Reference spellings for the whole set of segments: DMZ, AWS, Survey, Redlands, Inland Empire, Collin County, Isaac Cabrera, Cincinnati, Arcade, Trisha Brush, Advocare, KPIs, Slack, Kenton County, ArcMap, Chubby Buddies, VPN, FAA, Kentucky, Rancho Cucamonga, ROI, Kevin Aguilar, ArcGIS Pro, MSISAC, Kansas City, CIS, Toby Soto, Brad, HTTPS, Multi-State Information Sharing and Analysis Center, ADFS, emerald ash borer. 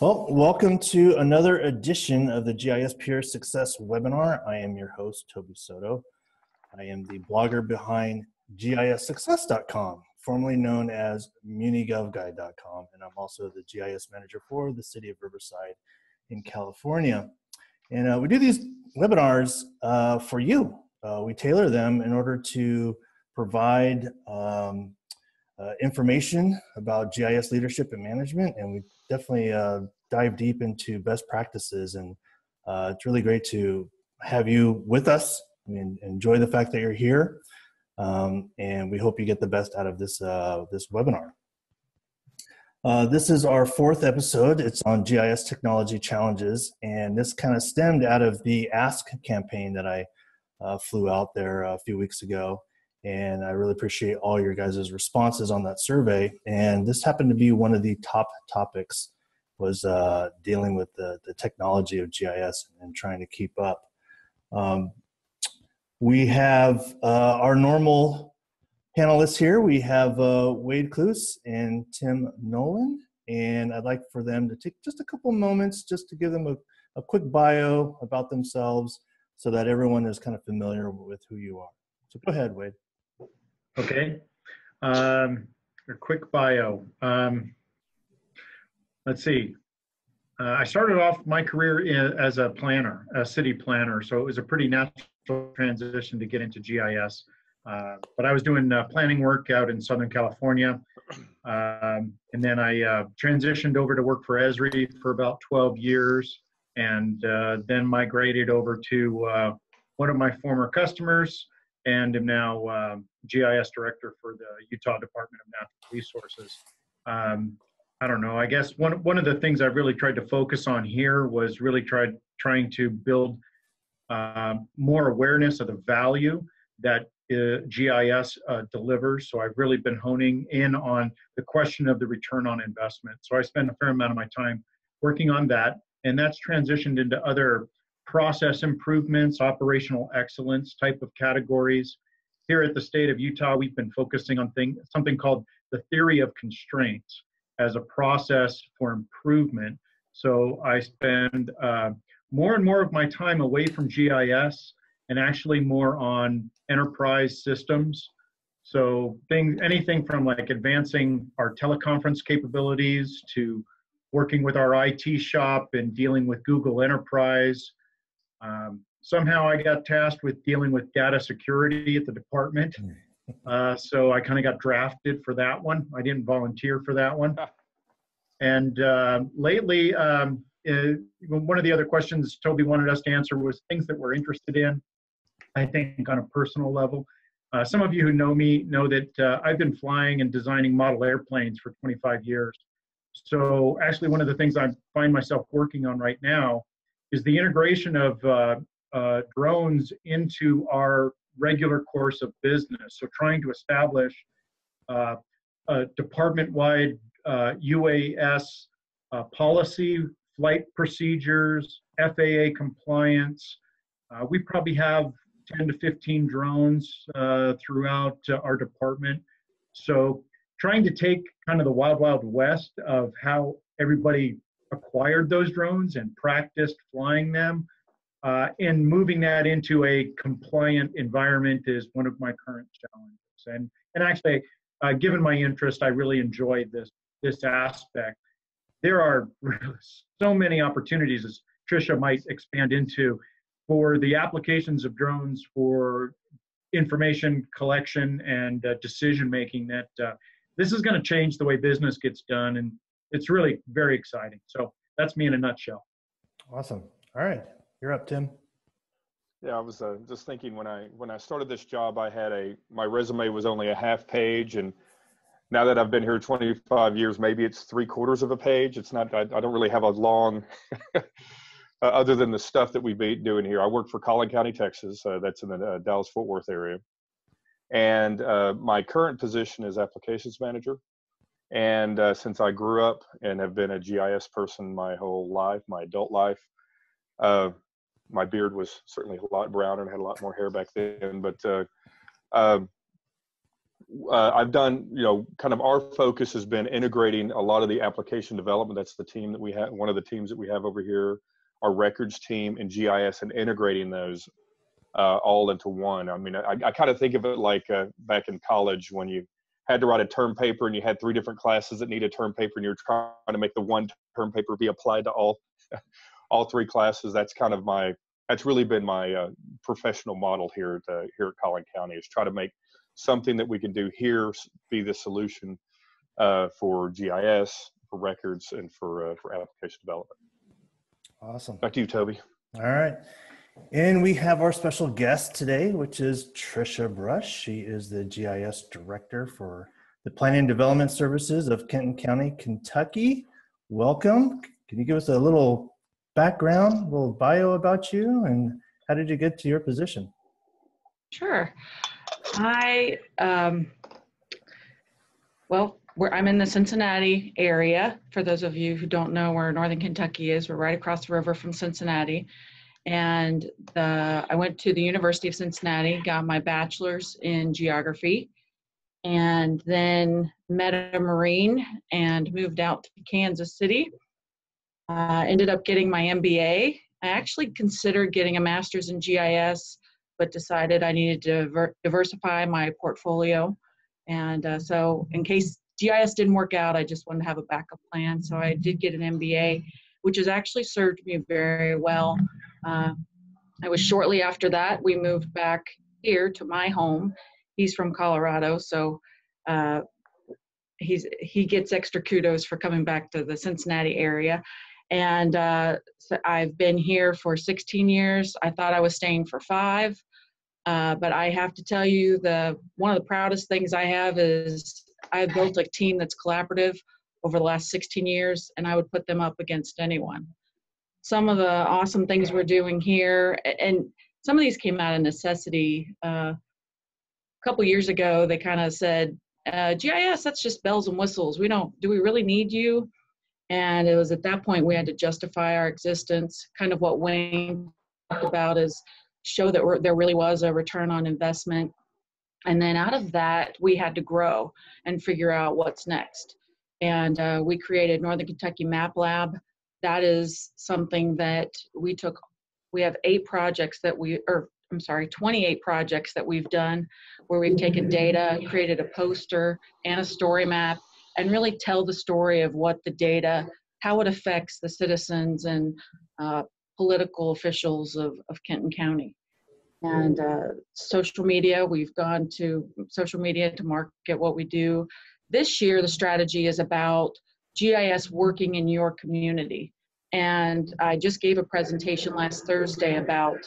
Well, welcome to another edition of the GIS Peer Success webinar. I am your host, Toby Soto. I am the blogger behind gissuccess.com, formerly known as munigovguide.com, and I'm also the GIS manager for the city of Riverside in California. And we do these webinars for you. We tailor them in order to provide information about GIS leadership and management, and we definitely dive deep into best practices, and it's really great to have you with us. We enjoy the fact that you're here, and we hope you get the best out of this, this webinar. This is our fourth episode. It's on GIS technology challenges, and this kind of stemmed out of the Ask campaign that I flew out there a few weeks ago. And I really appreciate all your guys' responses on that survey. And this happened to be one of the top topics, was dealing with the technology of GIS and trying to keep up. We have our normal panelists here. We have Wade Kloos and Tim Nolan. And I'd like for them to take just a couple moments just to give them a quick bio about themselves so that everyone is kind of familiar with who you are. So go ahead, Wade. Okay, a quick bio. Let's see. I started off my career as a planner, a city planner, so it was a pretty natural transition to get into GIS. But I was doing planning work out in Southern California, and then I transitioned over to work for Esri for about 12 years, and then migrated over to one of my former customers, and am now GIS director for the Utah Department of Natural Resources. I don't know, I guess one of the things I really tried to focus on here was really trying to build more awareness of the value that GIS delivers. So I've really been honing in on the question of the return on investment. So I spend a fair amount of my time working on that, and that's transitioned into other process improvements, operational excellence type of categories. Here at the state of Utah, we've been focusing on something called the theory of constraints as a process for improvement. So I spend more and more of my time away from GIS and actually more on enterprise systems. So anything from like advancing our teleconference capabilities to working with our IT shop and dealing with Google Enterprise. Somehow I got tasked with dealing with data security at the department. So I kind of got drafted for that one. I didn't volunteer for that one. And lately, one of the other questions Toby wanted us to answer was things that we're interested in, I think, on a personal level. Some of you who know me know that I've been flying and designing model airplanes for 25 years. So actually, one of the things I find myself working on right now is the integration of drones into our regular course of business. So trying to establish a department-wide UAS policy, flight procedures, FAA compliance. We probably have 10 to 15 drones throughout our department. So trying to take kind of the wild, wild west of how everybody acquired those drones and practiced flying them, and moving that into a compliant environment is one of my current challenges. And actually, given my interest, I really enjoy this aspect. There are so many opportunities, as Trisha might expand into, for the applications of drones for information collection and decision making, that this is going to change the way business gets done, and it's really very exciting. So that's me in a nutshell. Awesome. All right, you're up, Tim. Yeah, I was just thinking when I started this job, I had my resume was only a half page, and now that I've been here 25 years, maybe it's 3/4 of a page. It's not. I don't really have a long, other than the stuff that we've been doing here. I work for Collin County, Texas. That's in the Dallas-Fort Worth area, and my current position is applications manager. And since I grew up and have been a GIS person my whole life, my adult life, my beard was certainly a lot browner and had a lot more hair back then. But I've done, kind of our focus has been integrating a lot of the application development. That's the team that we have, one of the teams that we have over here, our records team and GIS, and integrating those all into one. I mean, I kind of think of it like back in college when you had to write a term paper and you had 3 different classes that needed a term paper, and you're trying to make the one term paper be applied to all 3 classes. That's kind of that's really been my professional model here at Collin County, is try to make something that we can do here be the solution for GIS, for records, and for application development. Awesome. Back to you, Toby. All right. And we have our special guest today, which is Trisha Brush. She is the GIS Director for the Planning and Development Services of Kenton County, Kentucky. Welcome. Can you give us a little background, a little bio about you, and how did you get to your position? Sure. I, I'm in the Cincinnati area. For those of you who don't know where Northern Kentucky is, we're right across the river from Cincinnati. And I went to the University of Cincinnati, got my bachelor's in geography, and then met a Marine and moved out to Kansas City. Ended up getting my MBA. I actually considered getting a master's in GIS, but decided I needed to diversify my portfolio. And so in case GIS didn't work out, I just wanted to have a backup plan. So I did get an MBA, which has actually served me very well. I was shortly after that, we moved back here to my home. He's from Colorado, so he gets extra kudos for coming back to the Cincinnati area. And so I've been here for 16 years. I thought I was staying for 5, but I have to tell you, one of the proudest things I have is I built a team that's collaborative over the last 16 years, and I would put them up against anyone. Some of the awesome things we're doing here, and some of these came out of necessity. A couple years ago, they kind of said, GIS, that's just bells and whistles. Do we really need you? And it was at that point we had to justify our existence. Kind of what Wayne talked about is show that there really was a return on investment. And then out of that, we had to grow and figure out what's next. And we created Northern Kentucky Map Lab. That is something that we took. We have 28 projects that we've done where we've taken data, created a poster and a story map, and really tell the story of what the data, how it affects the citizens and political officials of Kenton County. And social media, we've gone to social media to market what we do. This year, the strategy is about GIS working in your community. And I just gave a presentation last Thursday about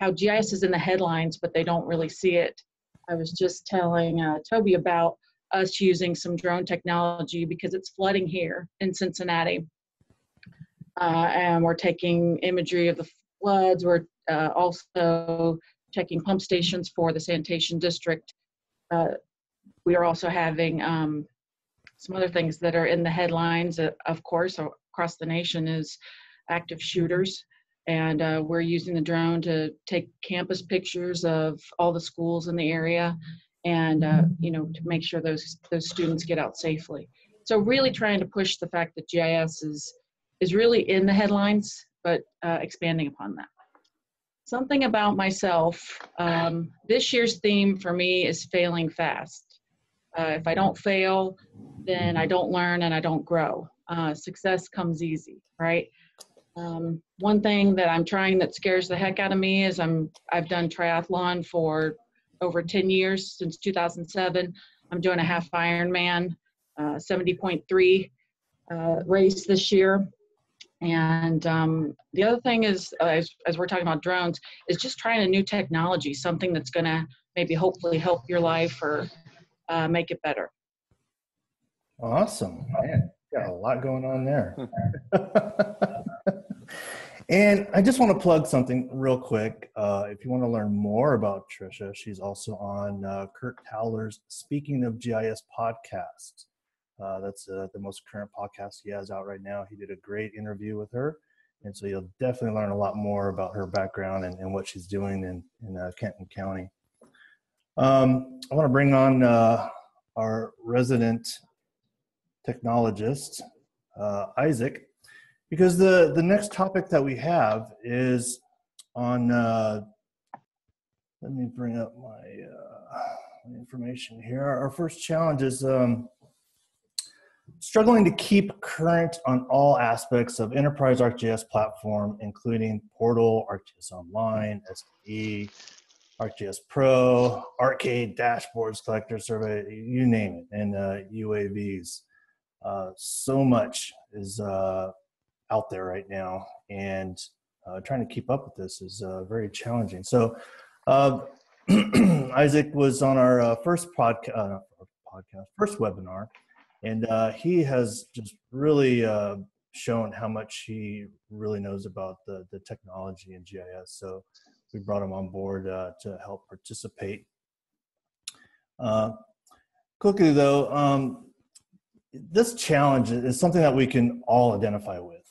how GIS is in the headlines, but they don't really see it. I was just telling Toby about us using some drone technology because it's flooding here in Cincinnati. And we're taking imagery of the floods. We're also checking pump stations for the sanitation district. We are also having some other things that are in the headlines, of course, across the nation is active shooters. And we're using the drone to take campus pictures of all the schools in the area, and to make sure those students get out safely. So really trying to push the fact that GIS is really in the headlines, but expanding upon that. Something about myself, this year's theme for me is failing fast. If I don't fail, then I don't learn and I don't grow. Success comes easy, right? One thing that I'm trying that scares the heck out of me is I've done triathlon for over 10 years, since 2007. I'm doing a half Ironman, 70.3 race this year. And the other thing is, as we're talking about drones, is just trying a new technology, something that's going to maybe hopefully help your life or make it better. Awesome. Man, got a lot going on there. And I just want to plug something real quick. If you want to learn more about Trisha, she's also on Kurt Towler's Speaking of GIS podcast. That's the most current podcast he has out right now. He did a great interview with her. And so you'll definitely learn a lot more about her background and what she's doing in Kenton County. I want to bring on our resident technologist, Isaac, because the next topic that we have is on, let me bring up my information here. Our first challenge is struggling to keep current on all aspects of Enterprise ArcGIS platform, including Portal, ArcGIS Online, SDE, ArcGIS Pro, Arcade, Dashboards, Collector, Survey, you name it, and UAVs. So much is out there right now, and trying to keep up with this is very challenging. So Isaac was on our first webinar, and he has just really shown how much he really knows about the technology and GIS. So we brought him on board to help participate. Quickly though, this challenge is something that we can all identify with.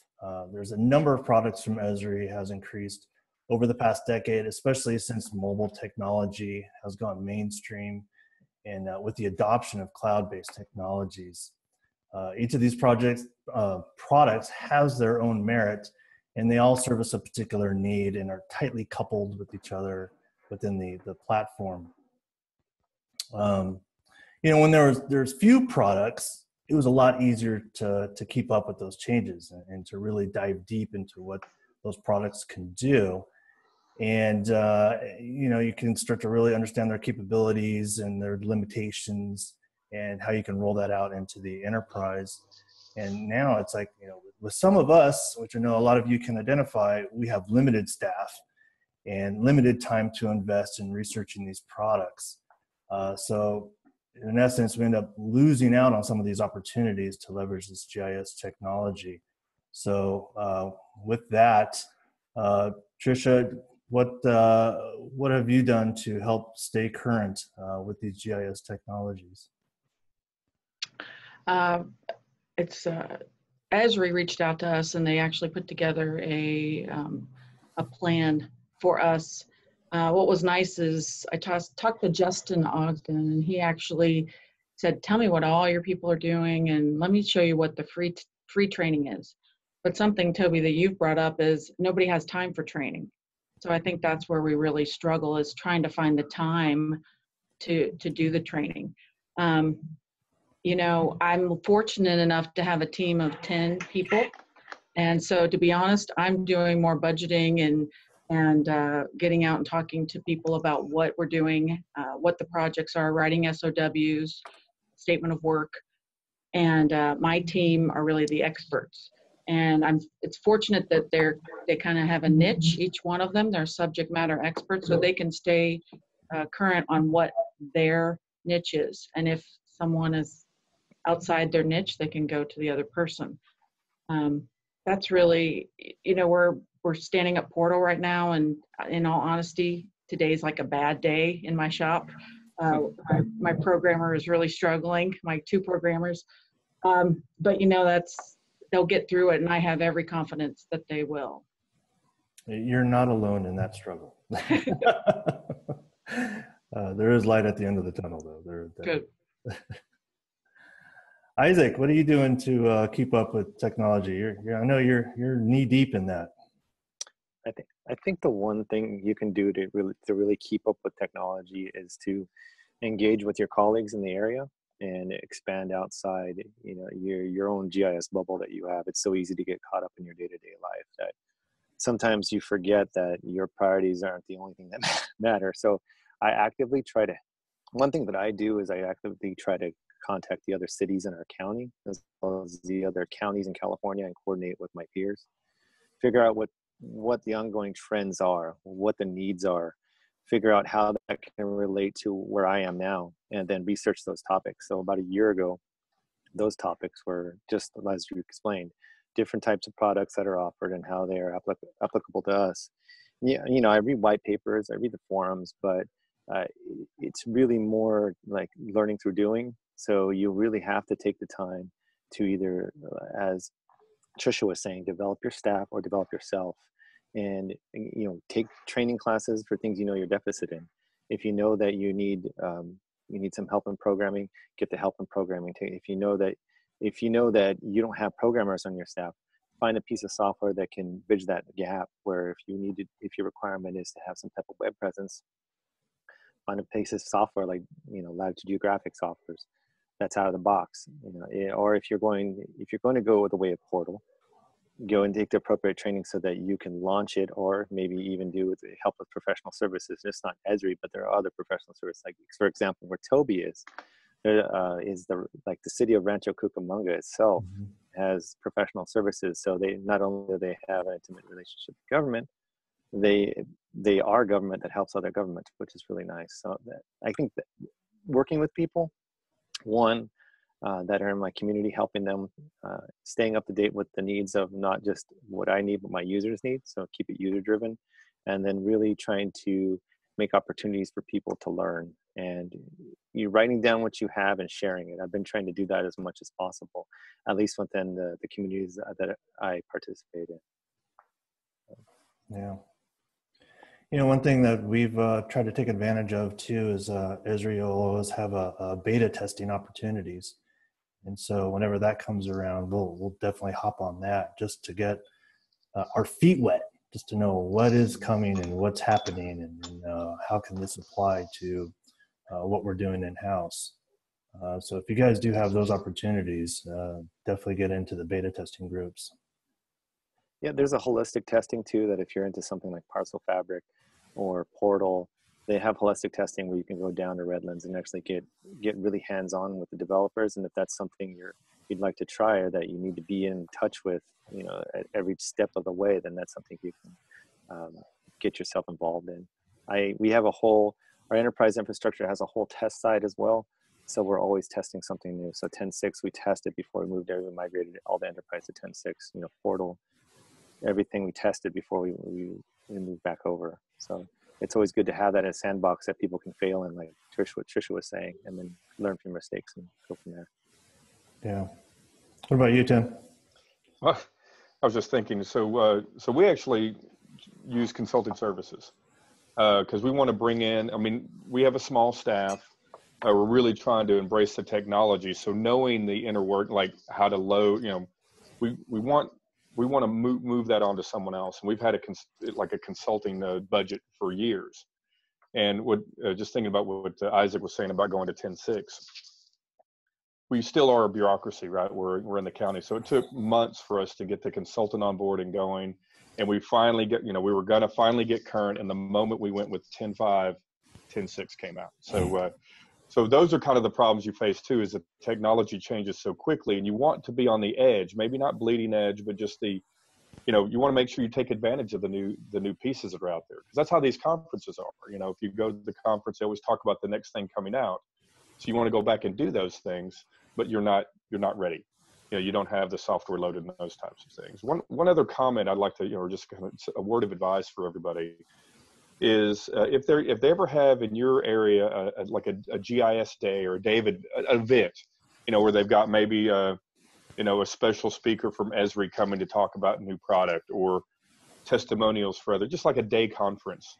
There's a number of products from Esri has increased over the past decade, especially since mobile technology has gone mainstream and with the adoption of cloud-based technologies. Each of these products has their own merit, and they all service a particular need and are tightly coupled with each other within the platform. You know, when there's few products, it was a lot easier to keep up with those changes and to really dive deep into what those products can do. And, you know, you can start to really understand their capabilities and their limitations and how you can roll that out into the enterprise. And now it's like, you know, with some of us, which I know a lot of you can identify, we have limited staff and limited time to invest in researching these products. So in essence, we end up losing out on some of these opportunities to leverage this GIS technology. So with that, Trisha, what have you done to help stay current with these GIS technologies? Esri reached out to us, and they actually put together a plan for us. What was nice is I talked to Justin Ogden, and he actually said, "Tell me what all your people are doing, and let me show you what the free training is." But something, Toby, that you've brought up is nobody has time for training. So I think that's where we really struggle, is trying to find the time to do the training. You know, I'm fortunate enough to have a team of 10 people. And so to be honest, I'm doing more budgeting and getting out and talking to people about what we're doing, what the projects are, writing SOWs, statement of work. And my team are really the experts. And it's fortunate that they kind of have a niche, each one of them. They're subject matter experts, so they can stay current on what their niche is. And if someone is outside their niche, they can go to the other person. That's really, you know, we're standing up Portal right now, and in all honesty, today's like a bad day in my shop. My programmer is really struggling, my two programmers. But you know, they'll get through it, and I have every confidence that they will. You're not alone in that struggle. There is light at the end of the tunnel, though. Good. Isaac, what are you doing to keep up with technology? I know you're knee deep in that. I think the one thing you can do to really keep up with technology is to engage with your colleagues in the area and expand outside, you know, your own GIS bubble that you have. It's so easy to get caught up in your day-to-day life that sometimes you forget that your priorities aren't the only thing that matter. So one thing that I do is I actively try to contact the other cities in our county, as well as the other counties in California, and coordinate with my peers, figure out what the ongoing trends are, what the needs are, figure out how that can relate to where I am now, and then research those topics. So about a year ago, those topics were just, as you explained, different types of products that are offered and how they are applicable to us. Yeah, you know, I read white papers, I read the forums, but it's really more like learning through doing. So you really have to take the time to either, as Trisha was saying, develop your staff or develop yourself. And, you know, take training classes for things you know you're deficit in. If you know that you need you need some help in programming, get the help in programming too. If you know that you don't have programmers on your staff, find a piece of software that can bridge that gap where if your requirement is to have some type of web presence, find a piece of software like, Latitude Geographic softwares that's out of the box, or if you're going to go the way of portal, go and take the appropriate training so that you can launch it, or maybe even do with the help of professional services. It's not Esri, but there are other professional services. Like, for example, where Toby is, there is the city of Rancho Cucamonga itself has professional services. So they not only do they have an intimate relationship with government, they are government that helps other governments, which is really nice. So I think that working with people, that are in my community, helping them, staying up to date with the needs of not just what I need, but my users need. So keep it user driven, and then really trying to make opportunities for people to learn, and you're writing down what you have and sharing it. I've been trying to do that as much as possible, at least within the communities that I participate in. Yeah. One thing that we've tried to take advantage of too is Esri will always have a beta testing opportunities. And so whenever that comes around, we'll definitely hop on that just to get our feet wet, just to know what is coming and what's happening, and how can this apply to what we're doing in-house. So if you guys do have those opportunities, definitely get into the beta testing groups. Yeah, there's a holistic testing too, that if you're into something like Parcel Fabric or Portal, they have holistic testing where you can go down to Redlands and actually get really hands-on with the developers. And if that's something you'd like to try, or that you need to be in touch with, at every step of the way, then that's something you can get yourself involved in. Our enterprise infrastructure has a whole test side as well. So we're always testing something new. So 10.6, we tested before we moved there. We migrated all the enterprise to 10.6, Portal, everything we tested before we moved back over. So it's always good to have that in a sandbox that people can fail in, like Trisha was saying, and then learn from mistakes and go from there. Yeah. What about you, Tim? Well, I was just thinking, so we actually use consulting services because we want to bring in, we have a small staff. We're really trying to embrace the technology. So knowing the inner work, like how to load, we want to move that on to someone else. And we've had a consulting budget for years. And just thinking about what Isaac was saying about going to 10.6, we still are a bureaucracy, right? We're in the county. So it took months for us to get the consultant on board and going. And we finally we were going to finally get current. And the moment we went with 10.5, 10.6 came out. So, so those are kind of the problems you face too, is that technology changes so quickly, and you want to be on the edge, maybe not bleeding edge, but just you want to make sure you take advantage of the new pieces that are out there. Because that's how these conferences are. If you go to the conference, they always talk about the next thing coming out. So you want to go back and do those things, but you're not ready. You don't have the software loaded and those types of things. One other comment I'd like to, just kind of a word of advice for everybody is if they ever have in your area like a GIS day or an event, where they've got maybe a special speaker from Esri coming to talk about a new product or testimonials for other, just like a day conference,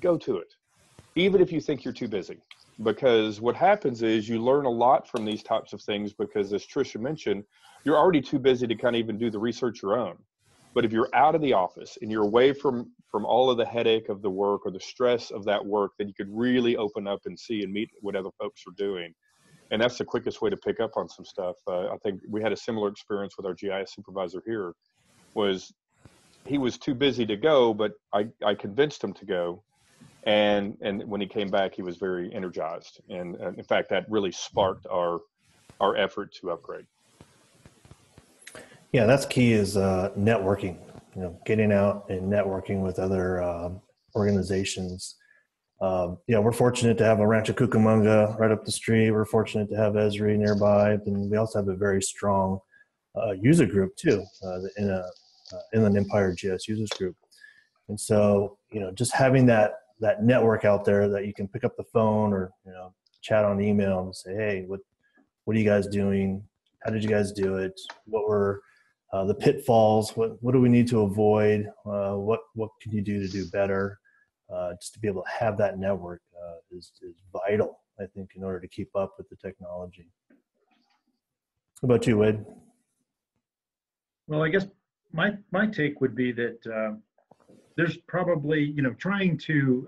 go to it, even if you think you're too busy, because what happens is you learn a lot from these types of things, because as Trisha mentioned, you're already too busy to kind of even do the research your own. But if you're out of the office and you're away from all of the headache of the work or the stress of that work, then you could really open up and see and meet what other folks are doing. And that's the quickest way to pick up on some stuff. I think we had a similar experience with our GIS supervisor here. He was too busy to go, but I convinced him to go. And when he came back, he was very energized. And in fact, that really sparked our effort to upgrade. Yeah, that's key, is networking, getting out and networking with other organizations. We're fortunate to have a Rancho Cucamonga right up the street. We're fortunate to have Esri nearby. And we also have a very strong user group too, the Inland Empire GIS users group. And so, just having that network out there that you can pick up the phone or, chat on email and say, hey, what are you guys doing? How did you guys do it? What were the pitfalls? What do we need to avoid? What can you do to do better? Just to be able to have that network is vital I think, in order to keep up with the technology. How about you, Wade? Well, I guess my take would be that there's probably, trying to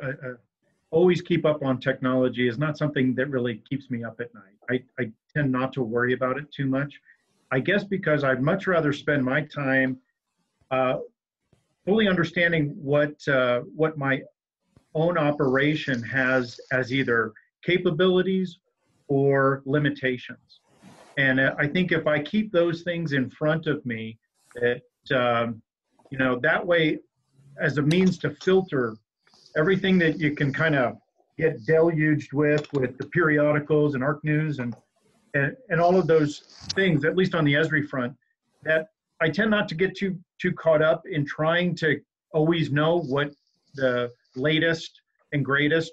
always keep up on technology is not something that really keeps me up at night. I tend not to worry about it too much. I guess because I'd much rather spend my time fully understanding what my own operation has as either capabilities or limitations. And I think if I keep those things in front of me, that that way, as a means to filter everything that you can kind of get deluged with the periodicals and ARC News and all of those things, at least on the Esri front, that I tend not to get too caught up in trying to always know what the latest and greatest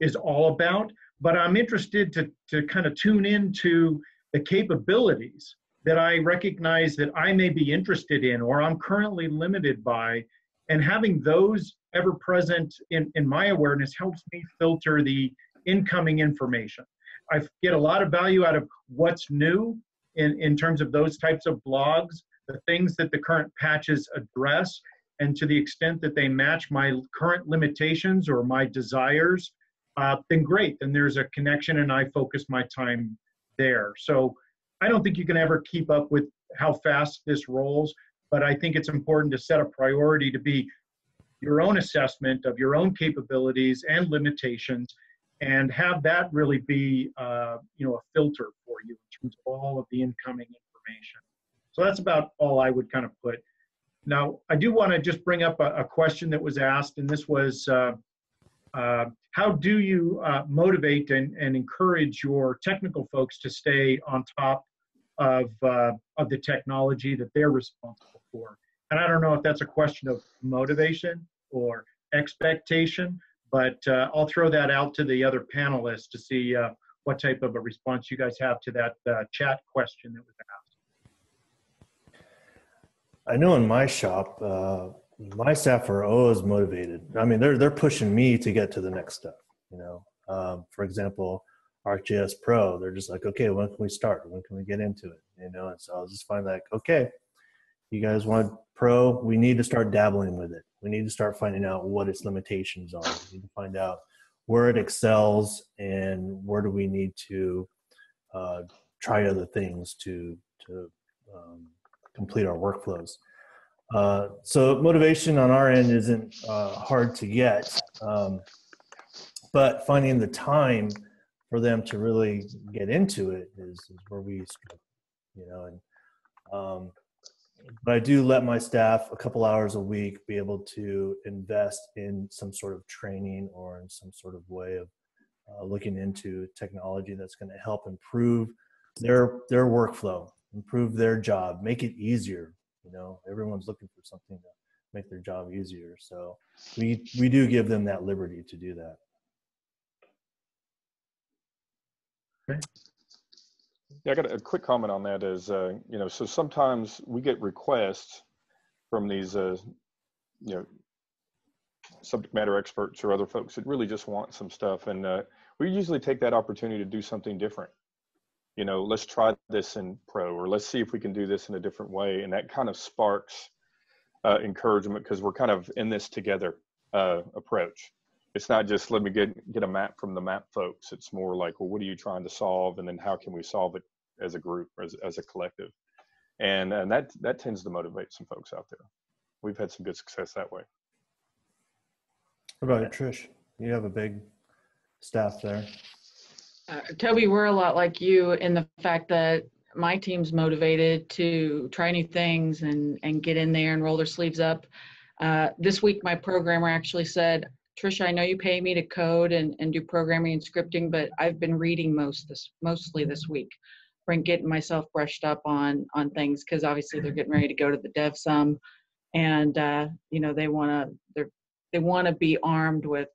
is all about. But I'm interested to kind of tune into the capabilities that I recognize that I may be interested in or I'm currently limited by, and having those ever present in my awareness helps me filter the incoming information. I get a lot of value out of what's new in terms of those types of blogs, the things that the current patches address, and to the extent that they match my current limitations or my desires, then great, then there's a connection and I focus my time there. So I don't think you can ever keep up with how fast this rolls, but I think it's important to set a priority to be your own assessment of your own capabilities and limitations, and have that really be a filter for you in terms of all of the incoming information. So that's about all I would kind of put. Now, I do want to just bring up a question that was asked, and this was, how do you motivate and encourage your technical folks to stay on top of the technology that they're responsible for? And I don't know if that's a question of motivation or expectation, but I'll throw that out to the other panelists to see what type of a response you guys have to that chat question that was asked. I know in my shop, my staff are always motivated. I mean, they're pushing me to get to the next step. For example, ArcGIS Pro, they're just like, okay, when can we start? When can we get into it? And so I'll just find like, okay, you guys want Pro? We need to start dabbling with it. We need to start finding out what its limitations are. We need to find out where it excels and where do we need to try other things to complete our workflows. So motivation on our end isn't hard to get, but finding the time for them to really get into it is where we struggle, but I do let my staff a couple hours a week be able to invest in some sort of training or in some sort of way of looking into technology that's going to help improve their workflow, improve their job, make it easier. Everyone's looking for something to make their job easier. So we do give them that liberty to do that. Okay. Yeah, I got a quick comment on that is, so sometimes we get requests from these, subject matter experts or other folks that really just want some stuff. And we usually take that opportunity to do something different. Let's try this in Pro, or let's see if we can do this in a different way. And that kind of sparks encouragement, because we're kind of in this together approach. It's not just let me get a map from the map folks. It's more like, well, what are you trying to solve? And then how can we solve it as a group, or as a collective? And that tends to motivate some folks out there. We've had some good success that way. What about it, Trish? You have a big staff there. Toby, we're a lot like you in the fact that my team's motivated to try new things and get in there and roll their sleeves up. This week, my programmer actually said, Trisha, I know you pay me to code and do programming and scripting, but I've been reading mostly this week, getting myself brushed up on things, because obviously they're getting ready to go to the Dev Sum, and they want to be armed with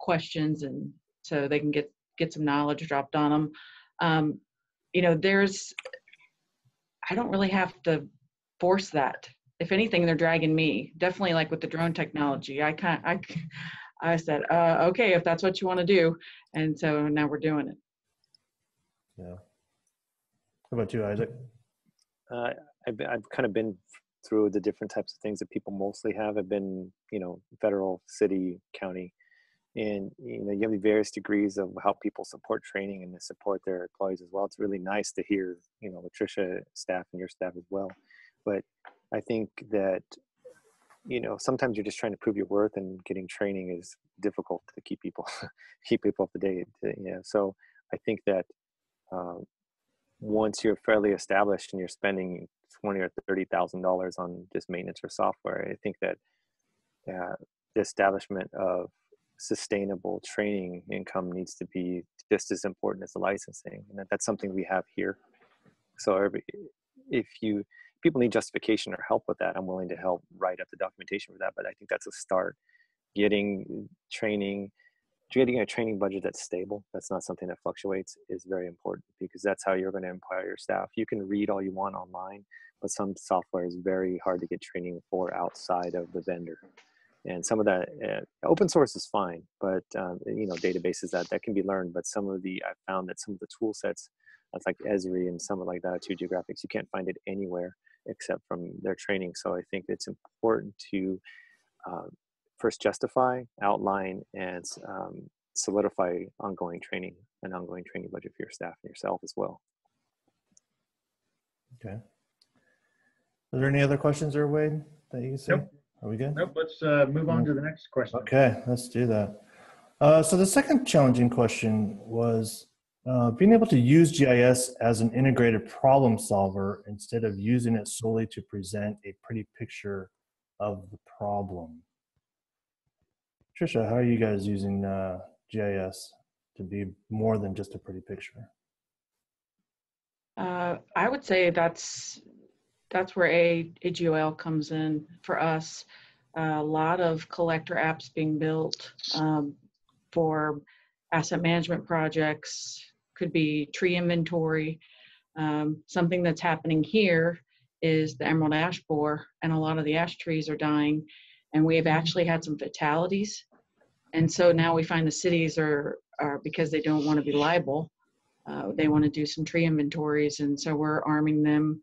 questions, and so they can get some knowledge dropped on them. I don't really have to force that. If anything, they're dragging me. Definitely, like with the drone technology, I I said, okay, if that's what you want to do. And so now we're doing it. Yeah. How about you, Isaac? I've kind of been through the different types of things that people mostly have. I've been, you know, federal, city, county. And, you know, you have the various degrees of how people support training and they support their employees as well. It's really nice to hear, you know, Tricia's staff and your staff as well. But I think that, you know, sometimes you're just trying to prove your worth, and getting training is difficult to keep people up to date. Yeah, so I think that once you're fairly established and you're spending $20,000 or $30,000 on just maintenance or software, I think that the establishment of sustainable training income needs to be just as important as the licensing, and that's something we have here. So if people need justification or help with that, I'm willing to help write up the documentation for that. But I think that's a start. Getting a training budget that's stable, that's not something that fluctuates, is very important, because that's how you're going to empower your staff. You can read all you want online, but some software is very hard to get training for outside of the vendor. And some of that, open source is fine, but you know, databases that can be learned. But some of the, I found that some of the tool sets, that's like Esri and some like that, too, Geographics, you can't find it anywhere except from their training. So I think it's important to first justify, outline, and solidify ongoing training, an ongoing training budget for your staff and yourself as well. Okay. Are there any other questions there, Wade, that you can see? Nope. Are we good? Nope, let's move on to the next question. Okay, let's do that. So the second challenging question was being able to use GIS as an integrated problem solver instead of using it solely to present a pretty picture of the problem. Trisha, how are you guys using GIS to be more than just a pretty picture? I would say that's where AGOL comes in for us. A lot of collector apps being built for asset management projects, could be tree inventory. Something that's happening here is the emerald ash borer, and a lot of the ash trees are dying, and we have actually had some fatalities. And so now we find the cities are because they don't want to be liable, they want to do some tree inventories, and so we're arming them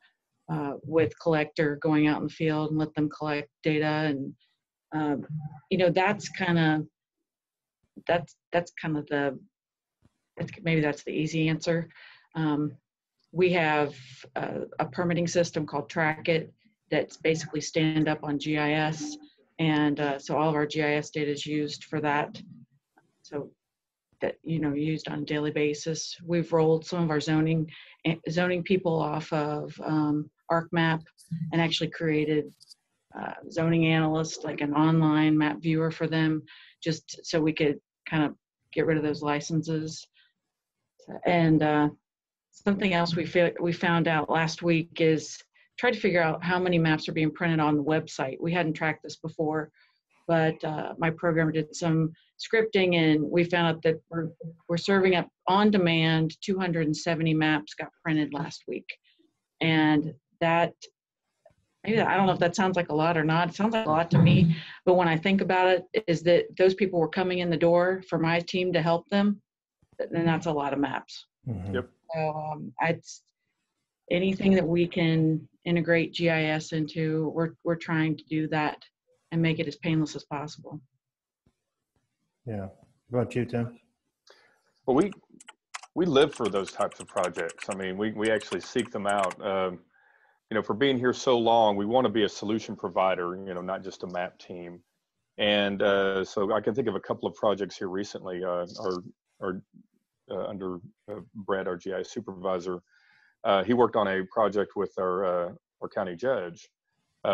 with collector, going out in the field and let them collect data. And you know, that's the easy answer. We have a permitting system called Track It that's basically stand up on GIS, and so all of our GIS data is used for that. So that, you know, used on a daily basis. We've rolled some of our zoning people off of ArcMap and actually created zoning analysts, like an online map viewer for them, just so we could kind of get rid of those licenses. And something else we found out last week is try to figure out how many maps are being printed on the website. We hadn't tracked this before, but my programmer did some scripting, and we found out that we're serving up on demand 270 maps got printed last week. And that, maybe, I don't know if that sounds like a lot or not. It sounds like a lot to me, but when I think about it, is that those people were coming in the door for my team to help them, and that's a lot of maps. Mm-hmm. Yep. So it's anything that we can integrate GIS into, we're trying to do that and make it as painless as possible. Yeah. What about you, Tim? Well, we live for those types of projects. I mean, we actually seek them out. You know, for being here so long, we want to be a solution provider, you know, not just a map team. And so I can think of a couple of projects here recently. Under Brad, our GIS supervisor, he worked on a project with our county judge.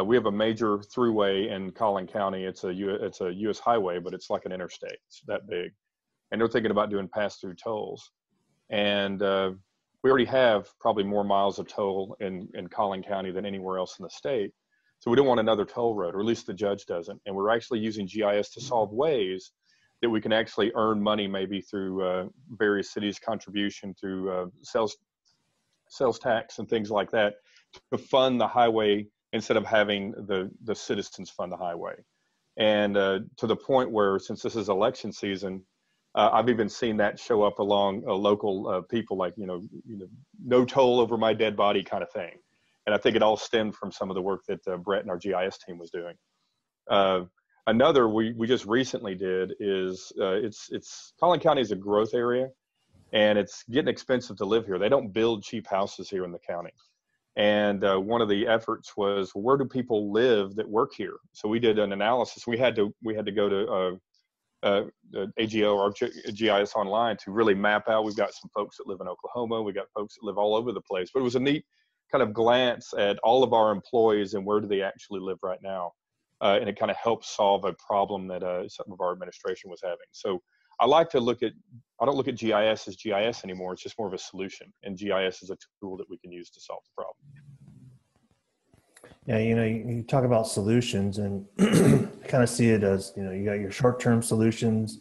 We have a major throughway in Collin County. It's a U.S. highway, but it's like an interstate. It's that big. And they're thinking about doing pass-through tolls. And we already have probably more miles of toll in Collin County than anywhere else in the state. So we don't want another toll road, or at least the judge doesn't. And we're actually using GIS to solve ways that we can actually earn money, maybe through various cities' contribution, through sales tax and things like that, to fund the highway instead of having the citizens fund the highway. And to the point where, since this is election season, I've even seen that show up along local people, like, no toll over my dead body kind of thing. And I think it all stemmed from some of the work that Brett and our GIS team was doing. Another we just recently did is Collin County is a growth area, and it's getting expensive to live here. They don't build cheap houses here in the county. And one of the efforts was, where do people live that work here? So we did an analysis. We had to go to AGO or ArcGIS Online to really map out. We've got some folks that live in Oklahoma. We've got folks that live all over the place. But it was a neat kind of glance at all of our employees and where do they actually live right now. And it kind of helps solve a problem that some of our administration was having. So I like to look at, I don't look at GIS as GIS anymore. It's just more of a solution. And GIS is a tool that we can use to solve the problem. Yeah, you talk about solutions, and I kind of see it as, you got your short-term solutions,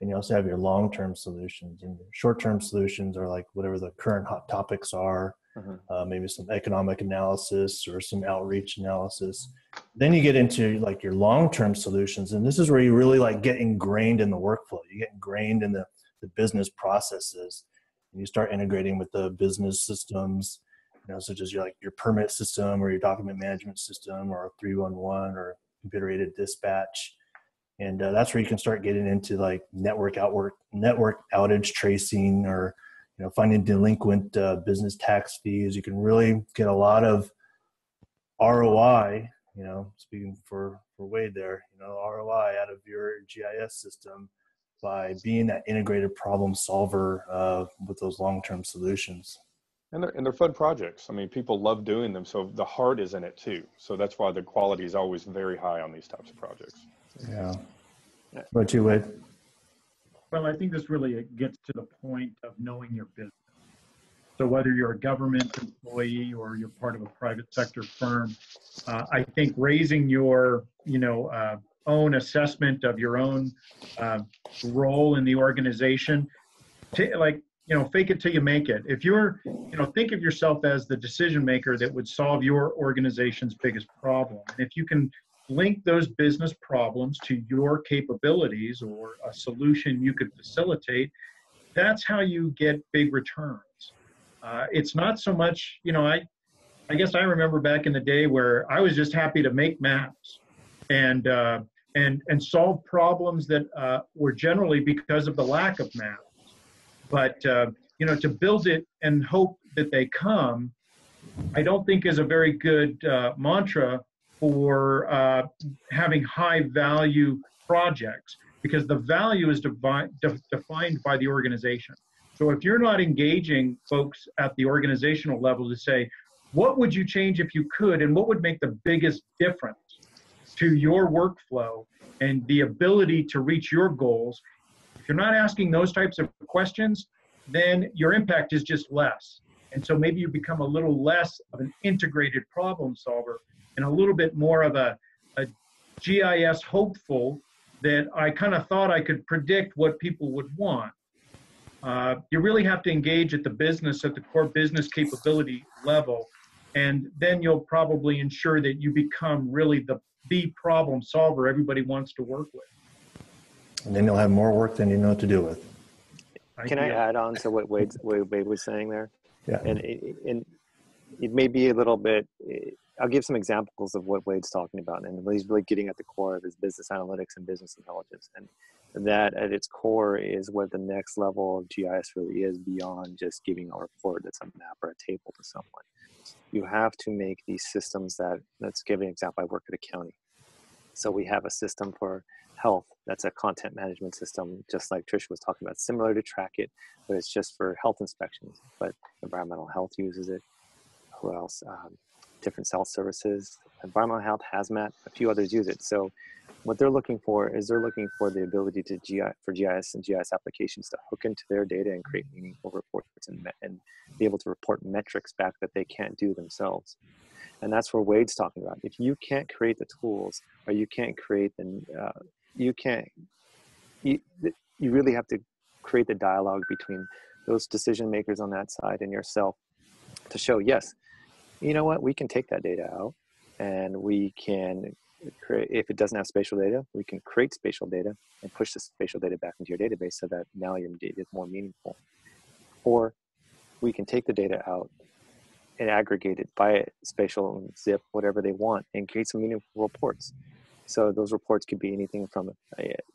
and you also have your long-term solutions. And short-term solutions are like whatever the current hot topics are, maybe some economic analysis or some outreach analysis. Then you get into like your long-term solutions, and this is where you really like get ingrained in the workflow. You get ingrained in the business processes, and you start integrating with the business systems, such as your permit system or your document management system or 311 or computer-aided dispatch. And that's where you can start getting into like network outage tracing, or finding delinquent business tax fees. You can really get a lot of ROI. Speaking for Wade there, ROI out of your GIS system by being that integrated problem solver with those long-term solutions. And they're fun projects. I mean, people love doing them, so the heart is in it too. So that's why the quality is always very high on these types of projects. Yeah. What about you, Wade? Well, I think this really gets to the point of knowing your business. So whether you're a government employee or you're part of a private sector firm, I think raising your, own assessment of your own role in the organization, fake it till you make it. If you're, think of yourself as the decision maker that would solve your organization's biggest problem. And if you can link those business problems to your capabilities or a solution you could facilitate, that's how you get big returns. It's not so much, I guess I remember back in the day where I was just happy to make maps and solve problems that were generally because of the lack of maps. But, to build it and hope that they come, I don't think is a very good mantra for having high value projects, because the value is defined by the organization. So if you're not engaging folks at the organizational level to say, what would you change if you could, and what would make the biggest difference to your workflow and the ability to reach your goals, if you're not asking those types of questions, then your impact is just less. And so maybe you become a little less of an integrated problem solver and a little bit more of a GIS hopeful that I kind of thought I could predict what people would want. You really have to engage at the business, at the core business capability level, and then you'll probably ensure that you become really the problem solver everybody wants to work with. And then you'll have more work than you know what to do with. Can I add on to what Wade was saying there? Yeah. And it may be a little bit, I'll give some examples of what Wade's talking about, and he's really getting at the core of his business analytics and business intelligence. And that at its core is what the next level of GIS really is, beyond just giving a report that's a map or a table to someone. You have to make these systems that, let's give an example, I work at a county. So we have a system for health that's a content management system, just like Trisha was talking about, similar to Track It, but it's just for health inspections, but environmental health uses it. Who else? Different health services, environmental health, hazmat, a few others use it. So what they're looking for is the ability to GIS and GIS applications to hook into their data and create meaningful reports and be able to report metrics back that they can't do themselves. And that's where Wade's talking about. If you can't create the tools, or you can't create you really have to create the dialogue between those decision makers on that side and yourself to show, yes, you know what, we can take that data out and we can create, if it doesn't have spatial data, we can create spatial data and push the spatial data back into your database so that now your data is more meaningful. Or we can take the data out and aggregate it by spatial, zip, whatever they want, and create some meaningful reports. So those reports could be anything from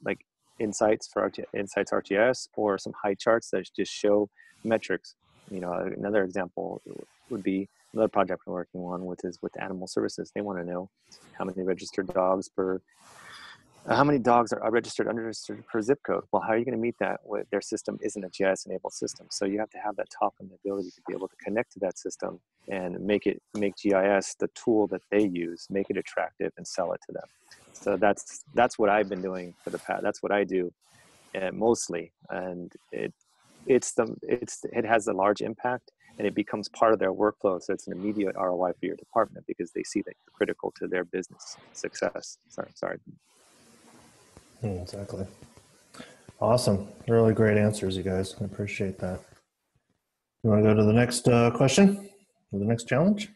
like insights for Insights ArcGIS, or some high charts that just show metrics. You know, another example would be another project we're working on with animal services. They want to know how many registered dogs per, how many dogs are registered, unregistered per zip code. Well, how are you going to meet that? Well, their system isn't a GIS-enabled system, so you have to have that top and the ability to be able to connect to that system and make GIS the tool that they use, make it attractive, and sell it to them. So that's what I've been doing for the past. That's what I do, mostly, and it has a large impact. And it becomes part of their workflow, so it's an immediate ROI for your department because they see that you're critical to their business success. Sorry. Exactly. Awesome. Really great answers, you guys. I appreciate that. You want to go to the next question or the next challenge?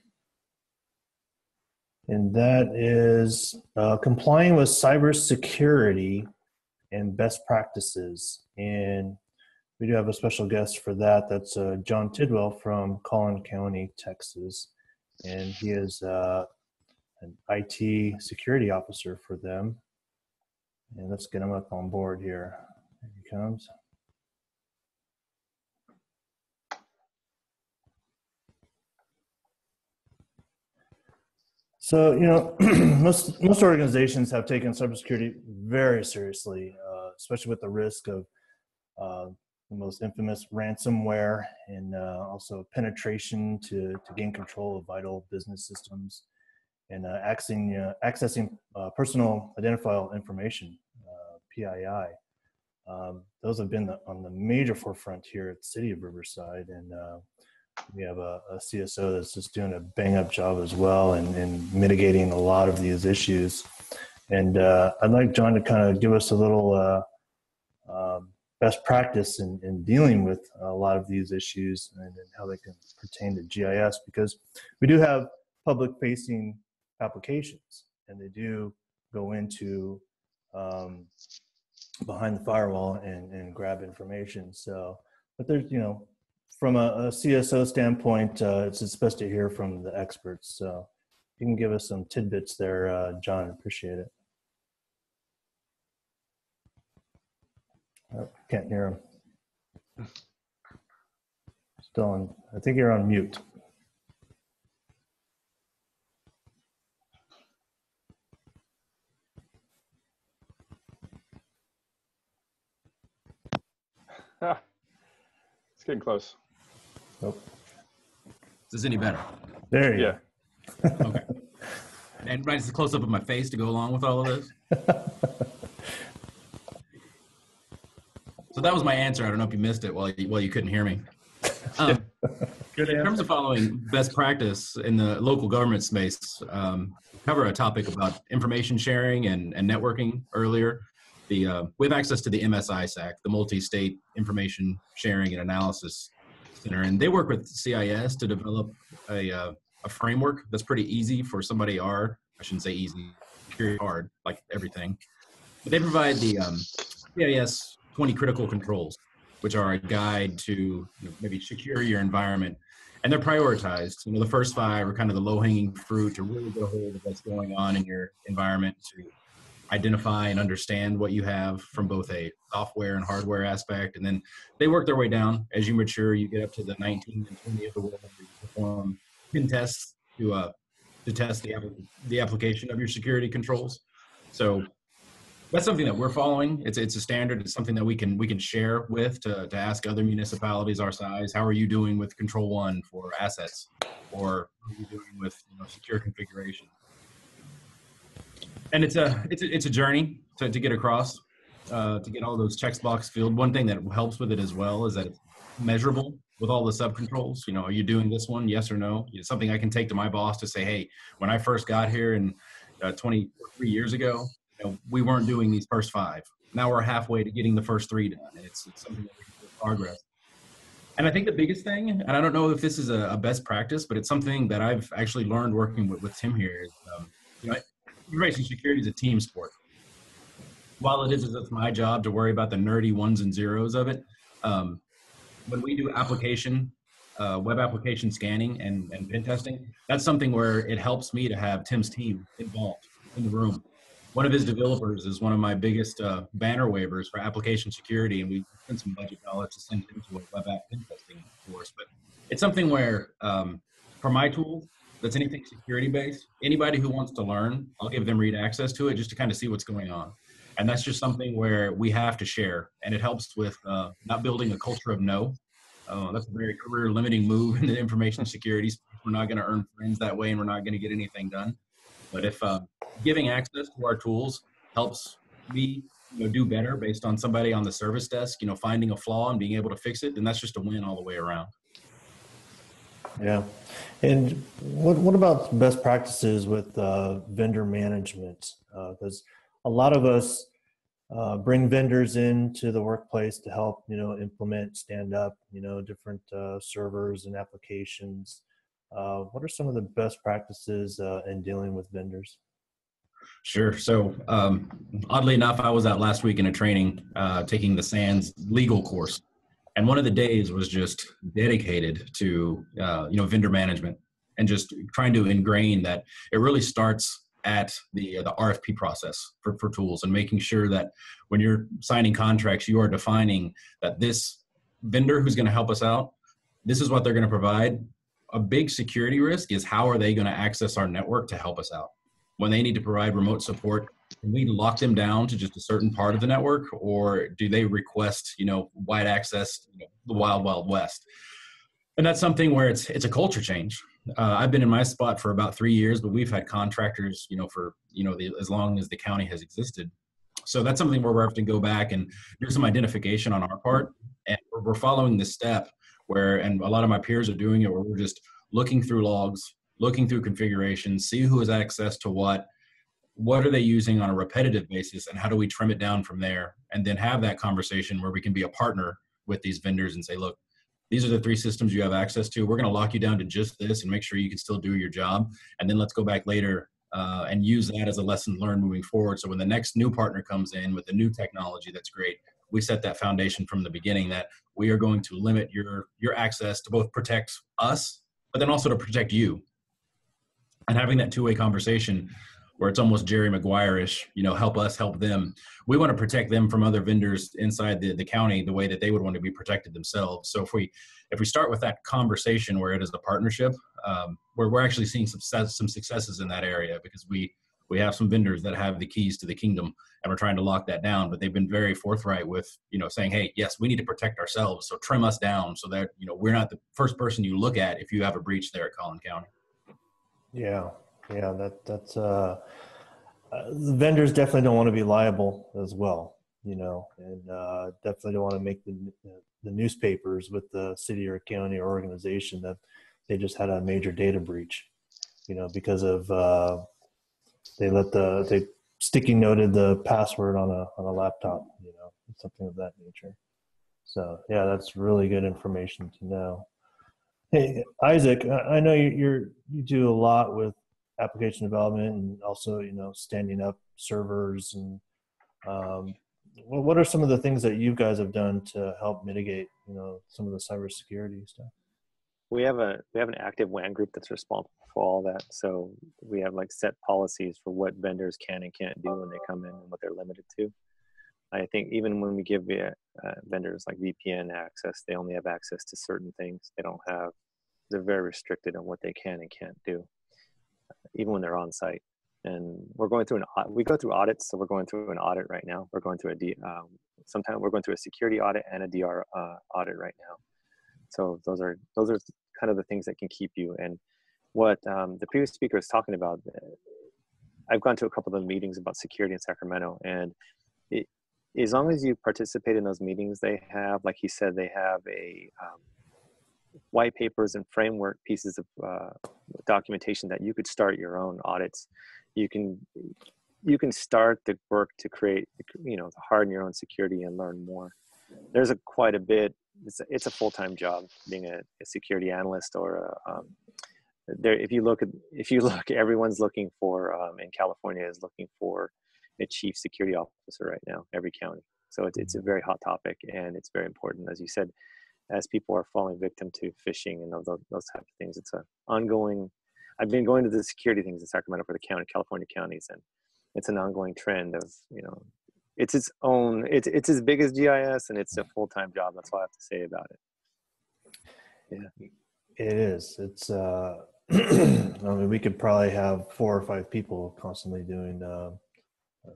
And that is complying with cybersecurity and best practices. And we do have a special guest for that. That's John Tidwell from Collin County, Texas. And he is an IT security officer for them. And let's get him up on board here. Here he comes. So, you know, most organizations have taken cybersecurity very seriously, especially with the risk of the most infamous ransomware, and also penetration to gain control of vital business systems, and accessing personal identifiable information, PII. Those have been on the major forefront here at the City of Riverside, and we have a CSO that's just doing a bang-up job as well, and mitigating a lot of these issues. And I'd like John to kind of give us a little best practice in dealing with a lot of these issues, and how they can pertain to GIS, because we do have public-facing applications, and they do go into behind the firewall and grab information. So, but there's, you know, from a CSO standpoint, it's best to hear from the experts. So if you can give us some tidbits there, John, appreciate it. Oh, can't hear him. Still on, I think you're on mute. Ah, it's getting close. Nope. Is this any better? There you go. Yeah. Okay. And right, it's a close up of my face to go along with all of this. So that was my answer. I don't know if you missed it while you couldn't hear me. In terms of following best practice in the local government space, cover a topic about information sharing and networking earlier. We have access to the MSISAC, the Multi-State Information Sharing and Analysis Center, and they work with CIS to develop a framework that's pretty easy for somebody, I shouldn't say easy, hard, like everything. But they provide the CIS 20 critical controls, which are a guide to, you know, maybe secure your environment, and they're prioritized. You know, the first 5 are kind of the low-hanging fruit to really get a hold of what's going on in your environment, to identify and understand what you have from both a software and hardware aspect, and then they work their way down. As you mature, you get up to the 19 and 20 of the world, you perform pin tests to test the application of your security controls. So that's something that we're following. It's a standard. It's something that we can share with to ask other municipalities our size. How are you doing with Control 1 for assets, or what are you doing with, you know, secure configuration? And it's a journey to get across, to get all those checkbox filled. One thing that helps with it as well is that it's measurable with all the sub controls. You know, are you doing this one? Yes or no? It's something I can take to my boss to say, hey, when I first got here in 23 years ago. You know, we weren't doing these first 5. Now we're halfway to getting the first 3 done. It's something that we can progress. And I think the biggest thing, and I don't know if this is a best practice, but it's something that I've actually learned working with Tim here. Is, you know, Information security is a team sport. While it is my job to worry about the nerdy ones and zeros of it, when we do application, web application scanning and pen testing, that's something where it helps me to have Tim's team involved in the room. One of his developers is one of my biggest banner waivers for application security, and we spent some budget dollars to send him to a web app pen testing course. But it's something where, for my tool, that's anything security-based, anybody who wants to learn, I'll give them read access to it just to kind of see what's going on. And that's just something where we have to share, and it helps with not building a culture of no. That's a very career-limiting move in the information security space. We're not going to earn friends that way, and we're not going to get anything done. But if giving access to our tools helps me, do better based on somebody on the service desk, finding a flaw and being able to fix it, then that's just a win all the way around. Yeah. And what about best practices with vendor management? Because a lot of us bring vendors into the workplace to help, implement, stand up, different servers and applications. What are some of the best practices in dealing with vendors? Sure. So oddly enough, I was out last week in a training taking the SANS legal course. And one of the days was just dedicated to, vendor management and just trying to ingrain that it really starts at the RFP process for tools, and making sure that when you're signing contracts, you are defining that this vendor who's going to help us out, this is what they're going to provide. A big security risk is how are they going to access our network to help us out? When they need to provide remote support, can we lock them down to just a certain part of the network, or do they request, wide access, the wild, wild west? And that's something where it's a culture change. I've been in my spot for about 3 years, but we've had contractors, for, as long as the county has existed. So that's something where we have to go back and do some identification on our part. And we're following this step where, and a lot of my peers are doing it, where we're just looking through logs, looking through configurations, see who has access to what are they using on a repetitive basis, and how do we trim it down from there, and then have that conversation where we can be a partner with these vendors and say, look, these are the 3 systems you have access to. We're going to lock you down to just this and make sure you can still do your job, and then let's go back later and use that as a lesson learned moving forward. So when the next new partner comes in with the new technology, that's great. We set that foundation from the beginning that we are going to limit your access to both protect us, but then also to protect you. And having that two-way conversation where it's almost Jerry Maguire-ish, help us, help them. We want to protect them from other vendors inside the county the way that they would want to be protected themselves. So if we start with that conversation where it is a partnership, where we're actually seeing some successes in that area, because we have some vendors that have the keys to the kingdom, and we're trying to lock that down, but they've been very forthright with, saying, hey, yes, we need to protect ourselves, so trim us down so that, we're not the first person you look at if you have a breach there at Collin County. Yeah. Yeah. The vendors definitely don't want to be liable as well, and definitely don't want to make the newspapers with the city or county or organization that they just had a major data breach, because of, they sticky noted the password on a laptop, something of that nature. So yeah, that's really good information to know. Hey, Isaac, I know you do a lot with application development, and also, standing up servers. And what are some of the things that you guys have done to help mitigate, some of the cybersecurity stuff? We have an active WAN group that's responsible for all that. So we have set policies for what vendors can and can't do when they come in and what they're limited to. I think even when we give vendors like VPN access, they only have access to certain things. They're very restricted on what they can and can't do, even when they're on site. And we go through audits. So we're going through an audit right now. We're going through sometimes we're going through a security audit and a DR audit right now. So those are kind of the things that can keep you. And what the previous speaker was talking about, I've gone to a couple of the meetings about security in Sacramento, and as long as you participate in those meetings, they have, like he said, they have a white papers and framework pieces of documentation that you could start your own audits. You can start the work to create, to harden your own security and learn more. There's quite a bit. It's a full-time job being a security analyst or there, if you look, everyone's looking for, in California is looking for a chief security officer right now, every county. So it's a very hot topic, and it's very important, as you said, as people are falling victim to phishing and those types of things. It's an ongoing, I've been going to the security things in Sacramento for the county, California counties, and it's an ongoing trend of, you know, it's its own, it's as big as GIS, and it's a full-time job. That's all I have to say about it. Yeah. It is. It's, I mean, we could probably have 4 or 5 people constantly doing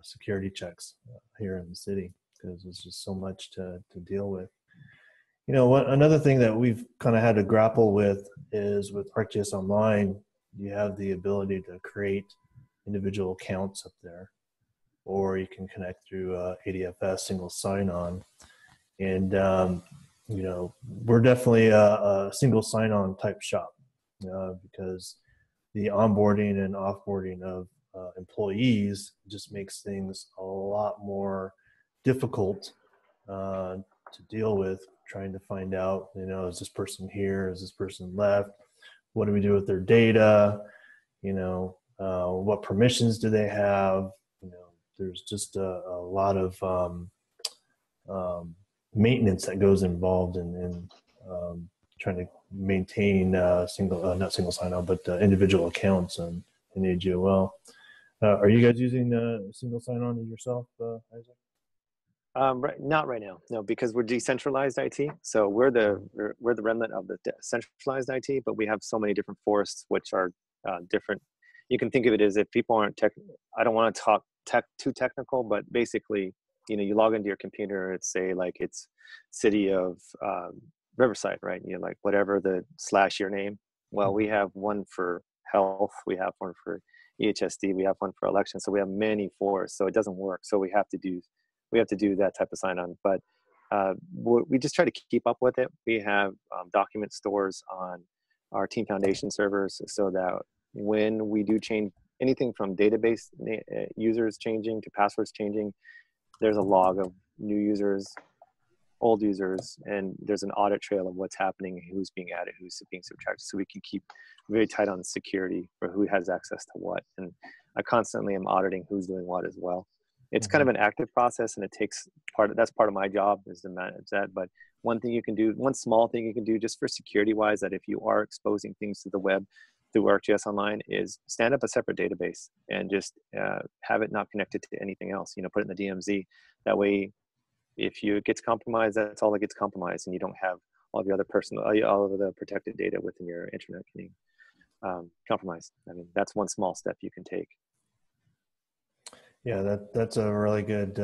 security checks here in the city, because there's just so much to deal with. You know, another thing that we've kind of had to grapple with is with ArcGIS Online, you have the ability to create individual accounts up there, or you can connect through ADFS, single sign-on. And, you know, we're definitely a single sign-on type shop because the onboarding and offboarding of employees just makes things a lot more difficult to deal with, trying to find out, you know, is this person here? Is this person left? What do we do with their data? You know, what permissions do they have? You know, there's just a lot of maintenance that goes involved in trying to maintain individual accounts in AGOL. Are you guys using single sign-on yourself, Isaac? Not right now, no, because we're decentralized IT. So we're the remnant of the centralized IT, but we have so many different forests, which are different. You can think of it as if people aren't tech. I don't want to talk too technical, but basically, you know, you log into your computer. It's it's city of Riverside, right? You know, like whatever the / your name. Well, we have one for health. We have one for EHSD. We have one for elections. So we have many forests. So it doesn't work. So we have to do that type of sign-on, but we just try to keep up with it. We have document stores on our Team Foundation servers, so that when we do change anything from database users changing to passwords changing, there's a log of new users, old users, and there's an audit trail of what's happening, who's being added, who's being subtracted, so we can keep very tight on security for who has access to what. And I constantly am auditing who's doing what as well. It's kind of an active process, and it takes that's part of my job is to manage that. But one small thing you can do just for security wise, that if you are exposing things to the web through ArcGIS Online, is stand up a separate database and just have it not connected to anything else. You know, put it in the DMZ. That way, if it gets compromised, that's all that gets compromised, and you don't have all of your other personal, all of the protected data within your internet getting compromised. I mean, that's one small step you can take. Yeah, that's a really good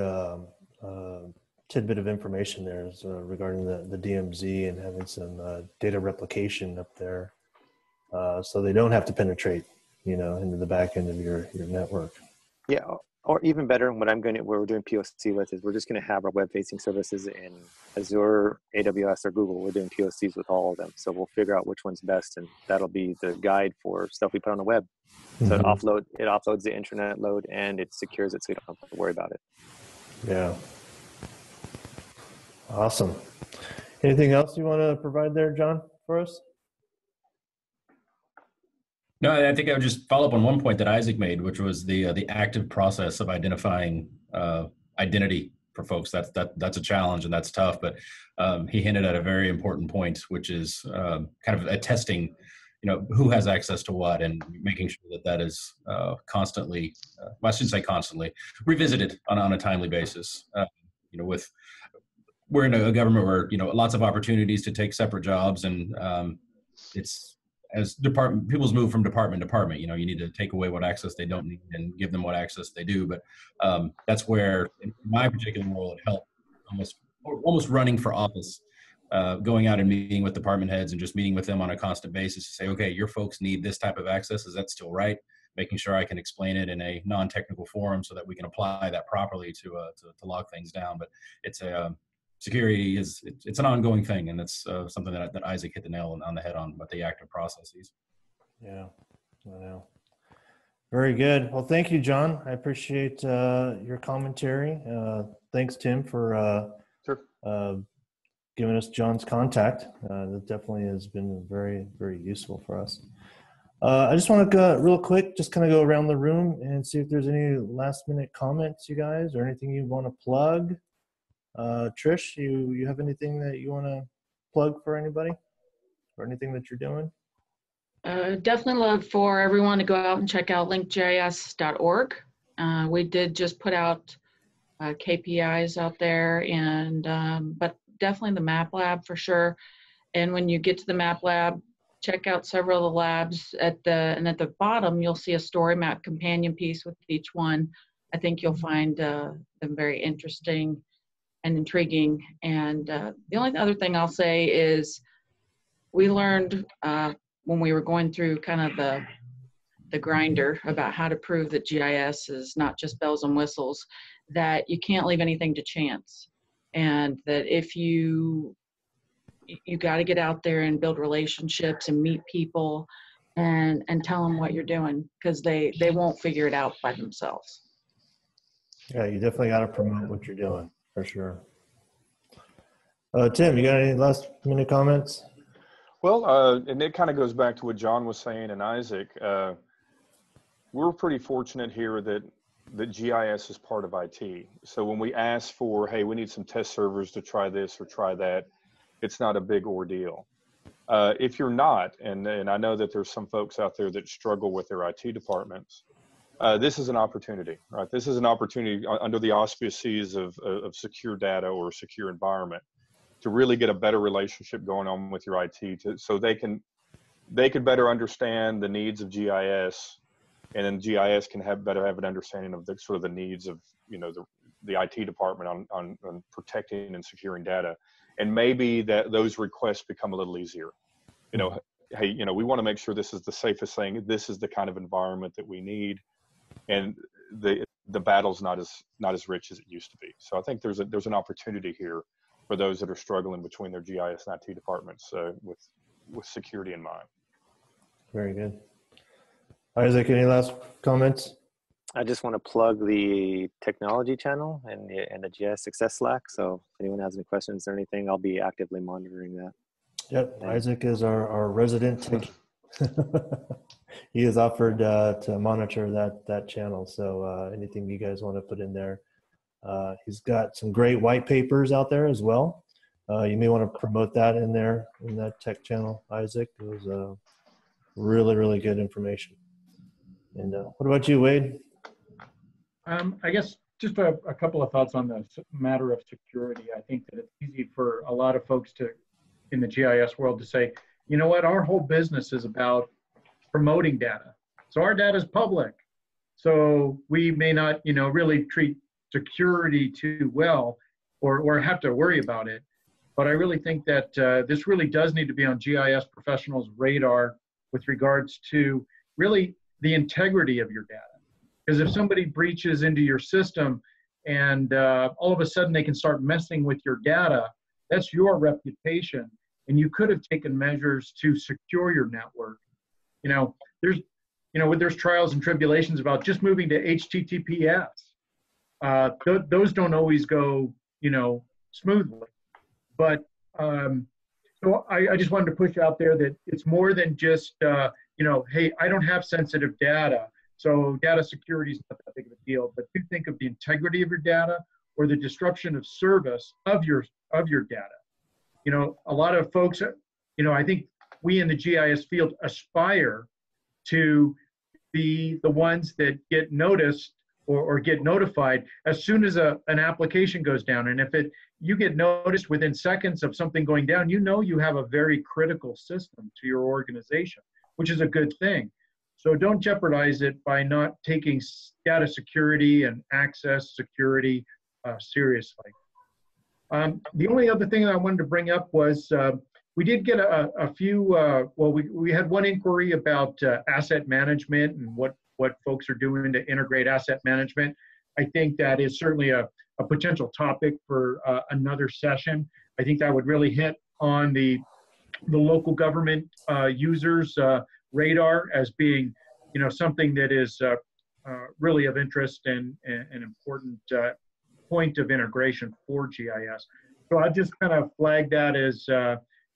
tidbit of information there regarding the DMZ and having some data replication up there, so they don't have to penetrate, you know, into the back end of your network. Yeah, or even better, what we're doing POC with is we're just going to have our web-facing services in Azure, AWS, or Google. We're doing POCs with all of them, so we'll figure out which one's best, and that'll be the guide for stuff we put on the web. So it offloads the internet load, and it secures it, so you don't have to worry about it. Yeah. Awesome. Anything else you want to provide there, John, for us? No, I think I would just follow up on one point that Isaac made, which was the active process of identifying identity for folks. That's a challenge, and that's tough. But he hinted at a very important point, which is kind of attesting, you know, who has access to what, and making sure that is constantly, well, I shouldn't say constantly, revisited on a timely basis. You know, we're in a government where, you know, lots of opportunities to take separate jobs, and it's, as people's move from department to department, you know, you need to take away what access they don't need and give them what access they do. But that's where, in my particular role, it helped almost running for office, going out and meeting with department heads and just meeting with them on a constant basis to say, okay, your folks need this type of access. Is that still right? Making sure I can explain it in a non-technical forum so that we can apply that properly to log things down. But it's security it's an ongoing thing, and that's something that Isaac hit the nail on the head on, but the active processes. Yeah, I know. Very good. Well, thank you, John. I appreciate your commentary. Thanks, Tim, for giving us John's contact. That definitely has been very, very useful for us. I just want to go real quick, just kind of go around the room and see if there's any last minute comments, you guys, or anything you want to plug. Trish, you have anything that you want to plug for anybody or anything that you're doing? Definitely love for everyone to go out and check out linkgis.org. We did just put out KPIs out there, and but definitely the Map Lab for sure. And when you get to the Map Lab, check out several of the labs at the bottom, you'll see a story map companion piece with each one. I think you'll find them very interesting and intriguing. And the only other thing I'll say is we learned when we were going through kind of the grinder about how to prove that GIS is not just bells and whistles, that you can't leave anything to chance. And that if you got to get out there and build relationships and meet people and tell them what you're doing, because they won't figure it out by themselves. Yeah, you definitely got to promote what you're doing for sure. Tim, you got any last minute comments? Well, and it kind of goes back to what John was saying and Isaac. We're pretty fortunate here that GIS is part of IT. So when we ask for, hey, we need some test servers to try this or try that, it's not a big ordeal. If you're not, and I know that there's some folks out there that struggle with their IT departments, this is an opportunity, right? This is an opportunity under the auspices of secure data or secure environment to really get a better relationship going on with your IT so they can better understand the needs of GIS, and then GIS can have an understanding of the sort of the needs of, you know, the IT department on protecting and securing data. And maybe that those requests become a little easier. You know, hey, you know, we want to make sure this is the safest thing. This is the kind of environment that we need, and the battle's not as rich as it used to be. So I think there's an opportunity here for those that are struggling between their GIS and IT departments with security in mind. Very good. Isaac, any last comments? I just want to plug the technology channel and the GIS Success Slack. So if anyone has any questions or anything, I'll be actively monitoring that. Yep, and Isaac is our resident tech. He has offered to monitor that channel. So anything you guys want to put in there. He's got some great white papers out there as well. You may want to promote that in there, in that tech channel, Isaac. It was really, really good information. And what about you, Wade? I guess just a couple of thoughts on the matter of security. I think that it's easy for a lot of folks in the GIS world to say, you know what, our whole business is about promoting data. So our data is public. So we may not, you know, really treat security too well or have to worry about it. But I really think that this really does need to be on GIS professionals' radar with regards to really the integrity of your data. Because if somebody breaches into your system and all of a sudden they can start messing with your data, that's your reputation. And you could have taken measures to secure your network. You know, there's trials and tribulations about just moving to HTTPS. Those don't always go, you know, smoothly. But so I just wanted to push out there that it's more than just, you know, hey, I don't have sensitive data. So data security is not that big of a deal, but do think of the integrity of your data or the disruption of service of your data. You know, a lot of folks, you know, I think we in the GIS field aspire to be the ones that get noticed or get notified as soon as an application goes down. And if you get noticed within seconds of something going down, you know you have a very critical system to your organization, which is a good thing. So don't jeopardize it by not taking data security and access security seriously. The only other thing that I wanted to bring up was we did get a few, we had one inquiry about asset management and what folks are doing to integrate asset management. I think that is certainly a potential topic for another session. I think that would really hit on the local government users radar as being, you know, something that is really of interest and an important point of integration for GIS. So I just kind of flagged that as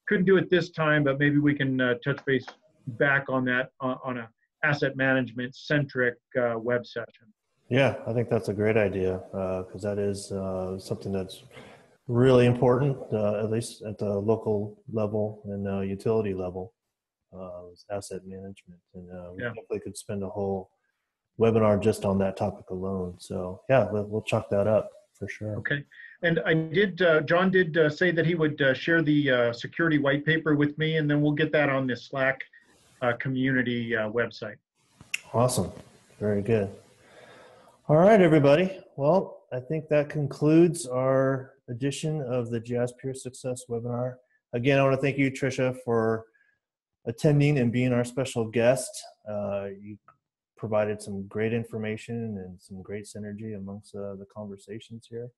couldn't do it this time, but maybe we can touch base back on that on a asset management centric web session. Yeah, I think that's a great idea because that is something that's really important, at least at the local level and utility level, is asset management. And we definitely could spend a whole webinar just on that topic alone. So yeah, we'll chalk that up for sure. Okay. And I did, John did say that he would share the security white paper with me, and then we'll get that on the Slack community website. Awesome. Very good. All right, everybody. Well, I think that concludes our edition of the GIS Peer Success webinar. Again, I want to thank you, Trisha, for attending and being our special guest. You provided some great information and some great synergy amongst the conversations here.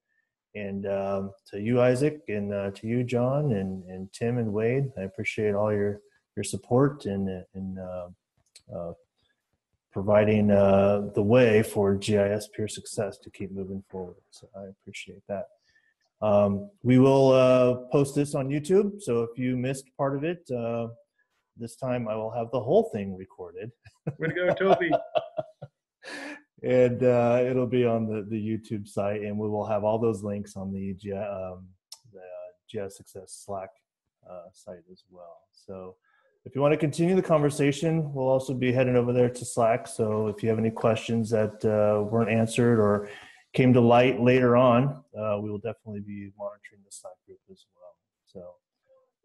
And to you, Isaac, and to you, John, and Tim and Wade, I appreciate all your support and providing the way for GIS Peer Success to keep moving forward. So I appreciate that. We will post this on YouTube. So if you missed part of it, this time I will have the whole thing recorded. Way to go, Toby. And it'll be on the YouTube site, and we will have all those links on the GIS Success Slack site as well. So if you want to continue the conversation, we'll also be heading over there to Slack. So if you have any questions that weren't answered or came to light later on, we will definitely be monitoring the Slack group as well. So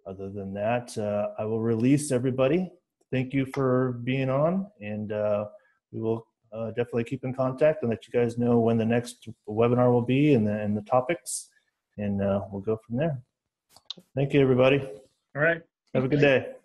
other than that, I will release everybody. Thank you for being on, and we will definitely keep in contact and let you guys know when the next webinar will be and the topics, and we'll go from there. Thank you, everybody. All right. Have a good day.